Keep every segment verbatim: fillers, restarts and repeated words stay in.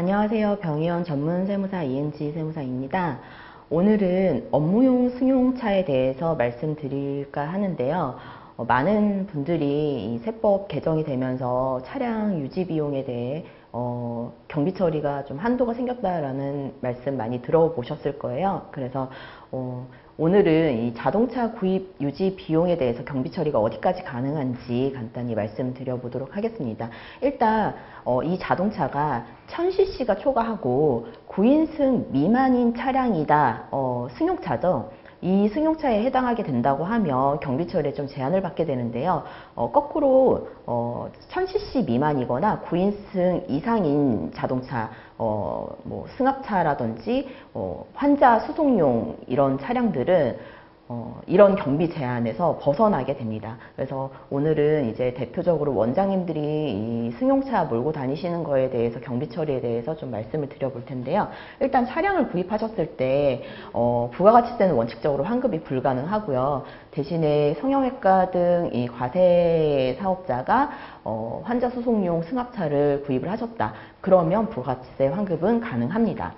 안녕하세요. 병의원 전문 세무사 이은지 세무사입니다. 오늘은 업무용 승용차에 대해서 말씀드릴까 하는데요. 많은 분들이 이 세법 개정이 되면서 차량 유지 비용에 대해 어, 경비 처리가 좀 한도가 생겼다라는 말씀 많이 들어보셨을 거예요. 그래서 어, 오늘은 이 자동차 구입 유지 비용에 대해서 경비 처리가 어디까지 가능한지 간단히 말씀드려보도록 하겠습니다. 일단 어, 이 자동차가 천 씨씨가 초과하고 구인승 미만인 차량이다. 어, 승용차죠. 이 승용차에 해당하게 된다고 하면 경비 처리에 좀 제한을 받게 되는데요. 어, 거꾸로 어, 천 씨씨 미만이거나 구인승 이상인 자동차, 어, 뭐 승합차라든지 어, 환자 수송용 이런 차량들은 어, 이런 경비 제한에서 벗어나게 됩니다. 그래서 오늘은 이제 대표적으로 원장님들이 이 승용차 몰고 다니시는 거에 대해서 경비 처리에 대해서 좀 말씀을 드려볼 텐데요. 일단 차량을 구입하셨을 때 어, 부가가치세는 원칙적으로 환급이 불가능하고요. 대신에 성형외과 등 이 과세 사업자가 어, 환자 수송용 승합차를 구입을 하셨다. 그러면 부가가치세 환급은 가능합니다.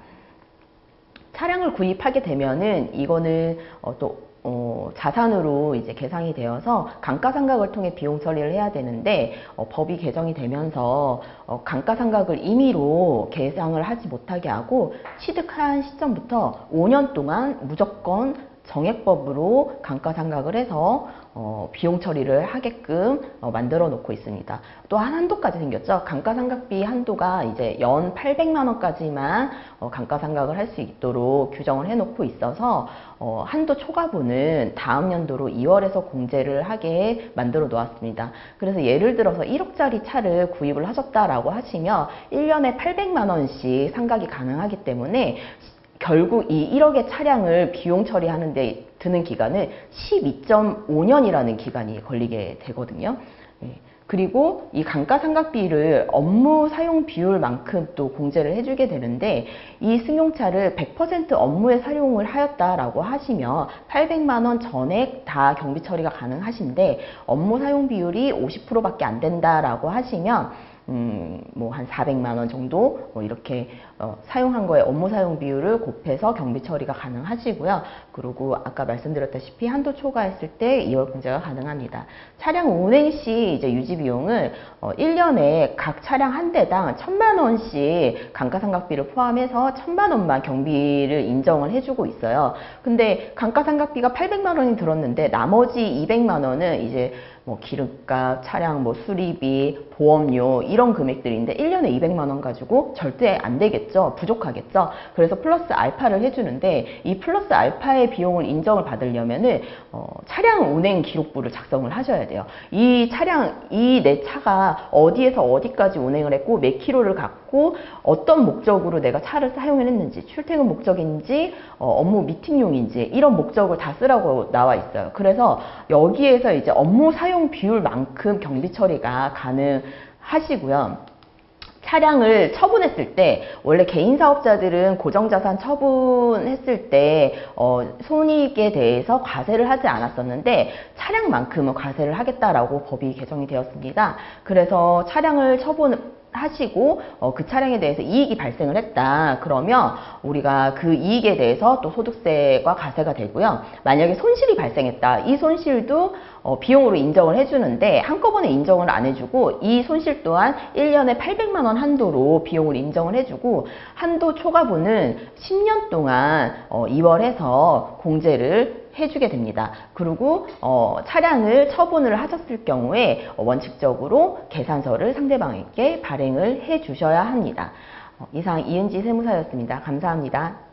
차량을 구입하게 되면은 이거는 어, 또 어, 자산으로 이제 계상이 되어서 감가상각을 통해 비용 처리를 해야 되는데 어, 법이 개정이 되면서 어, 감가상각을 임의로 계상을 하지 못하게 하고 취득한 시점부터 오 년 동안 무조건 정액법으로 감가상각을 해서 어, 비용 처리를 하게끔 어, 만들어 놓고 있습니다. 또 한 한도까지 생겼죠. 감가상각비 한도가 이제 연 팔백만 원까지만 어, 감가상각을 할 수 있도록 규정을 해 놓고 있어서 어, 한도 초과분은 다음 연도로 이월에서 공제를 하게 만들어 놓았습니다. 그래서 예를 들어서 일억짜리 차를 구입을 하셨다라고 하시면 일 년에 팔백만 원씩 상각이 가능하기 때문에 결국 이 일억의 차량을 비용 처리하는 데 드는 기간은 십이 점 오 년이라는 기간이 걸리게 되거든요. 그리고 이 감가상각비를 업무 사용 비율만큼 또 공제를 해주게 되는데 이 승용차를 백 퍼센트 업무에 사용을 하였다라고 하시면 팔백만 원 전액 다 경비 처리가 가능하신데 업무 사용 비율이 오십 퍼센트밖에 안 된다라고 하시면 음, 뭐 한 사백만 원 정도 뭐 이렇게 어, 사용한 거에 업무 사용 비율을 곱해서 경비 처리가 가능하시고요. 그리고 아까 말씀드렸다시피 한도 초과했을 때 이월 공제가 가능합니다. 차량 운행 시 이제 유지 비용은 어, 일 년에 각 차량 한 대당 천만 원씩 감가상각비를 포함해서 천만 원만 경비를 인정을 해주고 있어요. 근데 감가상각비가 팔백만 원이 들었는데 나머지 이백만 원은 이제 뭐 기름값, 차량 뭐 수리비, 보험료 이런 금액들인데 일 년에 이백만 원 가지고 절대 안 되겠죠. 부족하겠죠. 그래서 플러스 알파를 해주는데 이 플러스 알파의 비용을 인정을 받으려면은 어, 차량 운행 기록부를 작성을 하셔야 돼요. 이 차량, 이 내 차가 어디에서 어디까지 운행을 했고 몇 킬로를 갔고 어떤 목적으로 내가 차를 사용했는지 출퇴근 목적인지 어, 업무 미팅용인지 이런 목적을 다 쓰라고 나와 있어요. 그래서 여기에서 이제 업무 사용 사용 비율만큼 경비 처리가 가능하시고요. 차량을 처분했을 때 원래 개인 사업자들은 고정자산 처분했을 때 어, 손익에 대해서 과세를 하지 않았었는데 차량만큼은 과세를 하겠다라고 법이 개정이 되었습니다. 그래서 차량을 처분 하시고 어, 그 차량에 대해서 이익이 발생을 했다. 그러면 우리가 그 이익에 대해서 또 소득세가 과세가 되고요. 만약에 손실이 발생했다. 이 손실도 어, 비용으로 인정을 해주는데 한꺼번에 인정을 안 해주고 이 손실 또한 일 년에 팔백만 원 한도로 비용을 인정을 해주고 한도 초과분은 십 년 동안 어, 이월에서 공제를 해주게 됩니다. 그리고 어, 차량을 처분을 하셨을 경우에 원칙적으로 계산서를 상대방에게 발행을 해 주셔야 합니다. 어, 이상 이은지 세무사였습니다. 감사합니다.